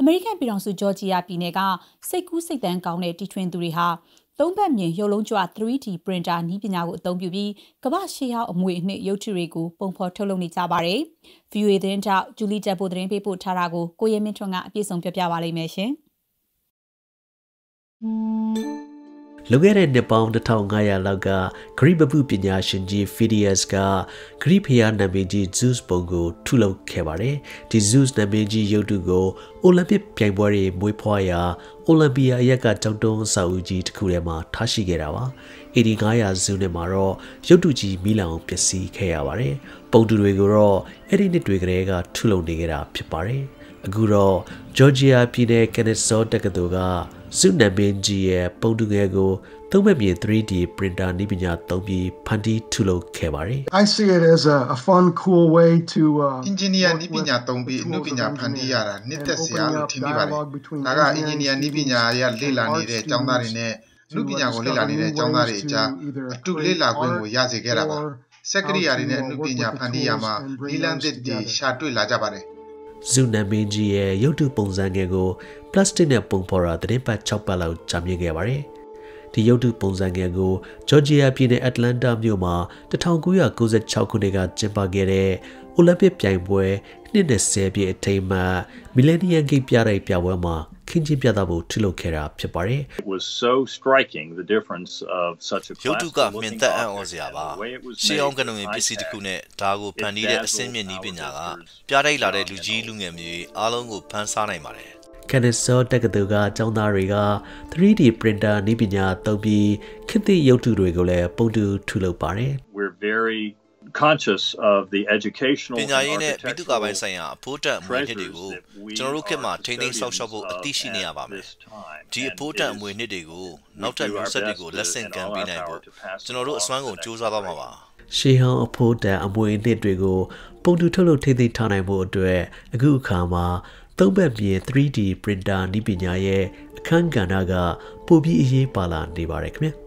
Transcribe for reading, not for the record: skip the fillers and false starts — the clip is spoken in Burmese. အမေရိကန်ပြည်ထောင်စုဂျော်ဂျီယာပြည်နယ်ကစိတ်ကူးစိတ်သန်းကောင်းတဲ့တီထွင်သူတွေဟာသုံးပတ်မြင်ရုပ်လုံးကြွ 3D ပရင်တာနည်းပညာကိုအသုံးပြုပြီးကမ္ဘာရှေ့ဟောင်းအမွေအနှစ်ရုပ်ထုတွေကိုပုံဖော်ထုတ်လုပ်နေကြပါတယ်။ VOA သတင်းထောက်ဂျူလီတက်ဖို့သတင်းပေးပို့ထားတာကိုကိုရဲမင်းထွန်းကအပြည့်စုံပြောပြပါလိမ့်မယ်ရှင်။ လွန်ခဲ့တဲ့နှစ်ပေါင်း 2500 လောက်က ဂရိမပုပညာရှင်ကြီး Phidias က ဂရိဘုရားနာမည်ကြီး Zeus ပုံကိုထုတ်လုပ်ခဲ့ပါတယ်။ ဒီ Zeus နာမည်ကြီးရုပ်တုကို အိုလံပစ်ပြိုင်ပွဲတွေမွေးဖွားရာ အိုလံပီယာအရပ်က ကျောင်းတုံးအဆောက်အဦကြီးတစ်ခုထဲမှာထားရှိခဲ့တာပါ။ AD 900 စုနှစ်မှာတော့ရုပ်တုကြီးမီးလောင်ပျက်စီးခဲ့ရပါတယ်။ပုံတူတွေကိုတော့အဲ့ဒီနှစ်တွေကတည်းကထုတ်လုပ်နေခဲ့တာဖြစ်ပါတယ်။အခုတော့ Georgia ပြည်နယ် Kennesaw တက္ကသိုလ်ကစုနာမင်းကြီးရဲ့ပုံတူငယ်ကိုသုံးဘက်မြေ 3D ပရင်တာနည်းပညာသုံးပြီးဖန်တီးထုတ်လုပ်ခဲ့ပါတယ်။ I see it as a fun cool way to engineer နည်းပညာသုံးပြီးနည်းပညာဖန်တီးရတာနှစ်သက်စရာလို့ထင်မိပါတယ်။ဒါက engineer နည်းပညာရလေ့လာနေတဲ့ကျောင်းသားတွေနဲ့နည်းပညာကိုလေ့လာနေတဲ့ကျောင်းသားတွေအကြားအတူလေ့လာခွင့်ကိုရရှိခဲ့တာပါ။စက်ကရိယာတွေနဲ့နည်းပညာဖန်တီးရမှာနည်းလမ်းသစ်တွေရှာတွေ့လာကြပါတယ်။ ဇူနာမင်းကြီးရဲ့ရုပ်တုပုံစံငယ်ကိုပလတ်စတစ်နဲ့ပုံဖော်တာသတင်းပတ်6ပတ်လောက်ကြာမြင့်ခဲ့ပါတယ်။ဒီရုပ်တုပုံစံငယ်ကိုဂျော်ဂျီယာပြည်နယ်အက်တလန်တာမြို့မှာ1996ခုနှစ်ကကျင်းပခဲ့တဲ့အိုလံပစ်ပြိုင်ပွဲ20 ပြည့်အထိမ်းအမှတ်မီလန်နီယံဂိတ်ပြတိုက်ပြပွဲမှာခင်းကျင်းပြသဖို့ထုတ်လုပ်ခဲ့တာဖြစ်ပါတယ်။ It was so striking the difference of such a class. ရုပ်တုကမြင်သက်အံ့ဩစရာပါ။ရှေးအောင်ကနုံပစ္စည်းတစ်ခုနဲ့ဒါကိုဖန်တီးတဲ့အဆင့်မြင့်နည်းပညာကပြတိုက်လာတဲ့လူကြီးလူငယ်မျိုးအားလုံးကိုဖန်ဆားနိုင်ပါတယ်။ Kennesaw တက္ကသိုလ်ကကျောင်းသားတွေက 3D ပရင်တာနည်းပညာသုံးပြီးခေတ်သစ်ရုပ်တုတွေကိုလည်းပုံတူထုတ်လုပ်ပါတယ်။ We're very conscious of the educational ပညာရေးနဲ့ပြည်သူ့ကာပိုင်းဆိုင်ရာအဖို့တန်အမွေအနှစ်တွေကိုကျွန်တော်တို့ခေတ်မှာထိန်းသိမ်းစောင့်ရှောက်ဖို့အသိရှိနေရပါမယ်။ဒီအဖို့တန်အမွေအနှစ်တွေကိုနောက်ထပ်မျိုးဆက်တွေကိုလက်ဆင့်ကမ်းပေးနိုင်ဖို့ကျွန်တော်တို့အစွမ်းကုန်ကြိုးစားသွားမှာပါ။ရှေးဟောင်းအဖို့တန်အမွေအနှစ်တွေကိုပုံတူထုတ်လုပ်ထိန်းသိမ်းထားနိုင်ဖို့အတွက်အခုအခါမှာသုံးဘက်မြေ 3D ပရင်တာနည်းပညာရဲ့အခန်းကဏ္ဍကပိုပြီးအရေးပါလာနေပါတယ်ခင်ဗျာ